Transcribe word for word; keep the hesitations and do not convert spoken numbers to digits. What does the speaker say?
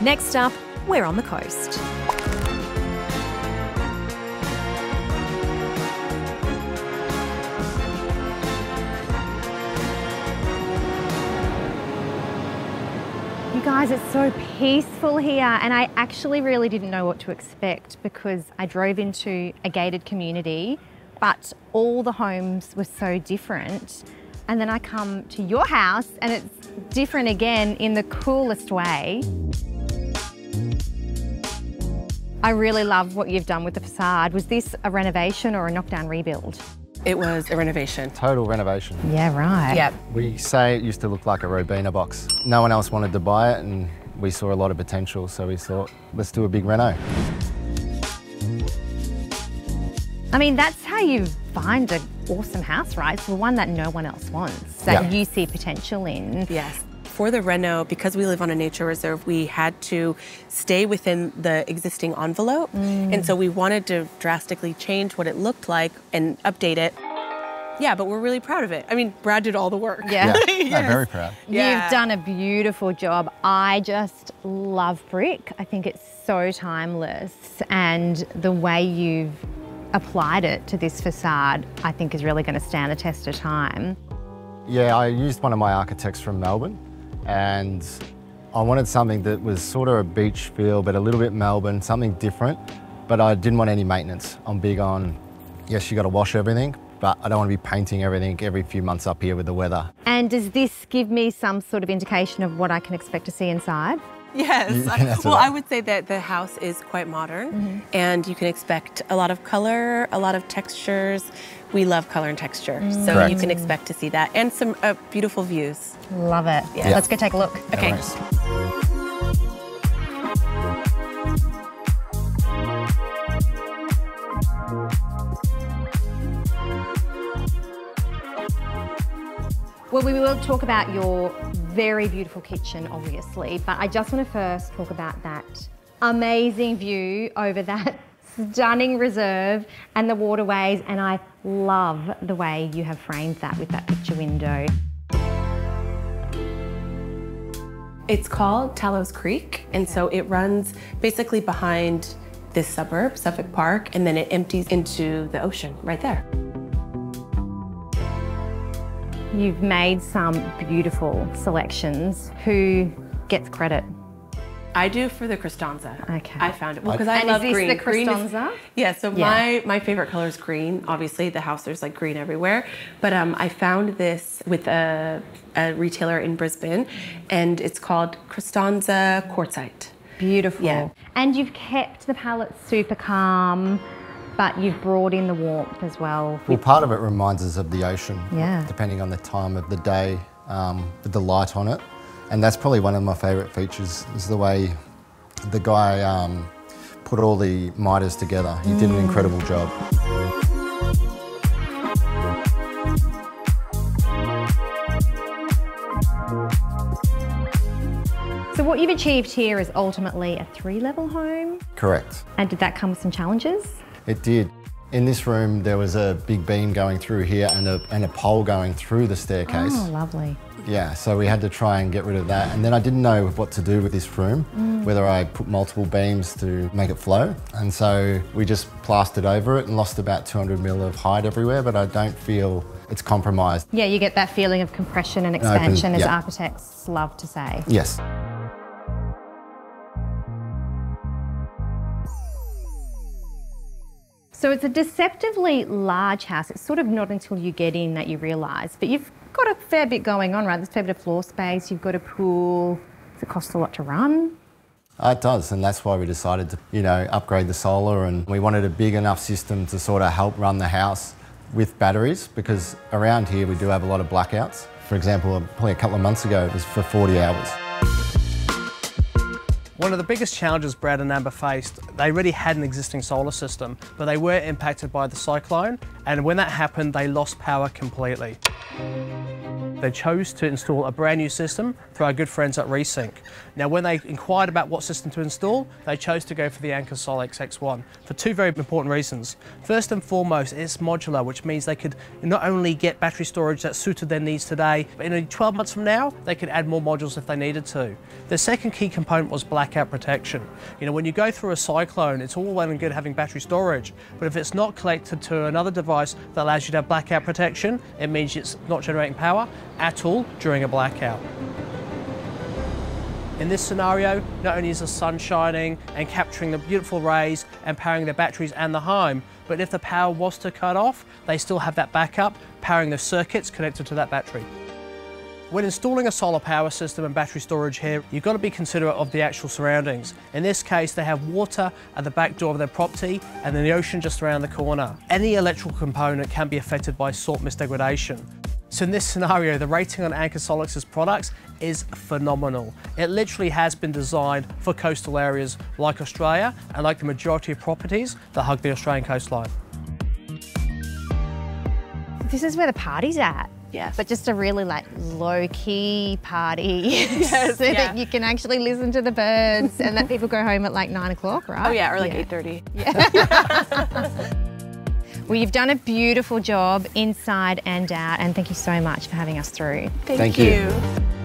Next up, we're on the coast. You guys, it's so peaceful here, and I actually really didn't know what to expect because I drove into a gated community, but all the homes were so different. And then I come to your house and it's different again in the coolest way. I really love what you've done with the facade. Was this a renovation or a knockdown rebuild? It was a renovation. Total renovation. Yeah, right. Yep. We say it used to look like a Robina box. No one else wanted to buy it and we saw a lot of potential, so we thought, let's do a big reno. I mean, that's how you find an awesome house, right? So one that no one else wants, that yep. you see potential in. Yes. For the reno, because we live on a nature reserve, we had to stay within the existing envelope. Mm. And so we wanted to drastically change what it looked like and update it. Yeah, but we're really proud of it. I mean, Brad did all the work. Yeah, yeah. Yes. I'm very proud. Yeah. You've done a beautiful job. I just love brick. I think it's so timeless. And the way you've applied it to this facade, I think is really going to stand the test of time. Yeah, I used one of my architects from Melbourne. And I wanted something that was sort of a beach feel, but a little bit Melbourne, something different. But I didn't want any maintenance. I'm big on, yes, you got to wash everything, but I don't want to be painting everything every few months up here with the weather. And does this give me some sort of indication of what I can expect to see inside? Yes. I, well, I would say that the house is quite modern, mm-hmm. and you can expect a lot of color, a lot of textures. We love color and texture, mm. so Correct. You can expect to see that and some uh, beautiful views. Love it. Yeah. Yeah. Let's go take a look. Okay. Nice. Well, we will talk about your very beautiful kitchen, obviously, but I just want to first talk about that amazing view over that stunning reserve and the waterways, and I love the way you have framed that with that picture window. It's called Tallows Creek, and so it runs basically behind this suburb, Suffolk Park, and then it empties into the ocean right there. You've made some beautiful selections. Who gets credit? I do for the Cristanza. Okay. I found it. Well, because I and love green. And is this green. the Cristanza? Is, yeah, so yeah. my my favorite color is green. Obviously, the house, there's like green everywhere. But um, I found this with a, a retailer in Brisbane, and it's called Cristanza Quartzite. Beautiful. Yeah. And you've kept the palette super calm, but you've brought in the warmth as well. Well, part of it reminds us of the ocean, yeah. depending on the time of the day, um, with the light on it. And that's probably one of my favourite features, is the way the guy um, put all the mitres together. He mm. did an incredible job. So what you've achieved here is ultimately a three-level home? Correct. And did that come with some challenges? It did. In this room, there was a big beam going through here and a, and a pole going through the staircase. Oh, lovely. Yeah, so we had to try and get rid of that. And then I didn't know what to do with this room, mm. whether I put multiple beams to make it flow. And so we just plastered over it and lost about two hundred mil of height everywhere, but I don't feel it's compromised. Yeah, you get that feeling of compression and expansion, Open, yeah. as architects love to say. Yes. So it's a deceptively large house. It's sort of not until you get in that you realise, but you've got a fair bit going on, right? There's a fair bit of floor space, you've got a pool. Does it cost a lot to run? Uh, it does, and that's why we decided to, you know, upgrade the solar, and we wanted a big enough system to sort of help run the house with batteries, because around here we do have a lot of blackouts. For example, probably a couple of months ago, it was for forty hours. One of the biggest challenges Brad and Amber faced, they really had an existing solar system, but they were impacted by the cyclone, and when that happened, they lost power completely. They chose to install a brand new system through our good friends at Resinc. Now, when they inquired about what system to install, they chose to go for the Anker SOLIX X one for two very important reasons. First and foremost, it's modular, which means they could not only get battery storage that suited their needs today, but in twelve months from now, they could add more modules if they needed to. The second key component was blackout protection. You know, when you go through a cyclone, it's all well and good having battery storage, but if it's not connected to another device that allows you to have blackout protection, it means it's not generating power at all during a blackout. In this scenario, not only is the sun shining and capturing the beautiful rays and powering their batteries and the home, but if the power was to cut off, they still have that backup powering the circuits connected to that battery. When installing a solar power system and battery storage here, you've got to be considerate of the actual surroundings. In this case, they have water at the back door of their property and then the ocean just around the corner. Any electrical component can be affected by salt mist degradation. So in this scenario, the rating on Anker SOLIX's products is phenomenal. It literally has been designed for coastal areas like Australia and like the majority of properties that hug the Australian coastline. This is where the party's at. Yes. But just a really like low-key party, yes, so yeah. that you can actually listen to the birds and that people go home at like nine o'clock, right? Oh yeah, or like yeah. eight thirty. Yeah. Well, you've done a beautiful job inside and out, and thank you so much for having us through. Thank, thank you. you.